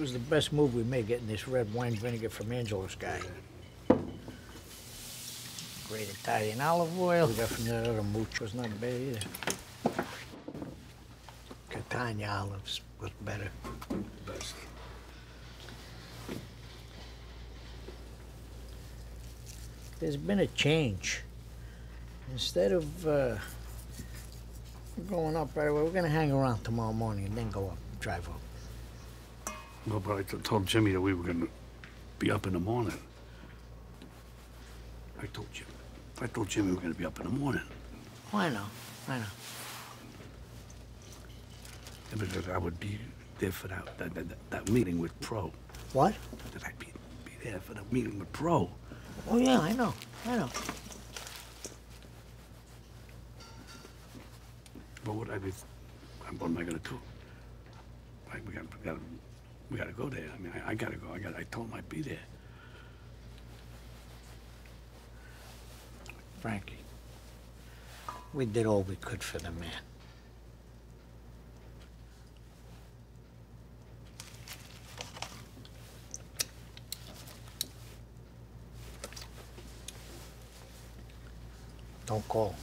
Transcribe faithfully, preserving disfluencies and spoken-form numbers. It was the best move we made, getting this red wine vinegar from Angelo's guy. Great Italian olive oil. We got from that other mooch. Was not bad either. Catania olives was better. The best. There's been a change. Instead of uh, going up right away, we're going to hang around tomorrow morning and then go up, drive up. Well, but I told Jimmy that we were going to be up in the morning. I told Jimmy. I told Jimmy we were going to be up in the morning. Oh, I know. I know. Yeah, but I would be there for that, that, that, that meeting with Pro. What? That I'd be, be there for the meeting with Pro. Oh, yeah, I know. I know. But what I be... What am I going to do? Like, we got to... We gotta go there. I mean, I, I gotta go. I got. I told him I'd be there. Frankie, we did all we could for the man. Don't call.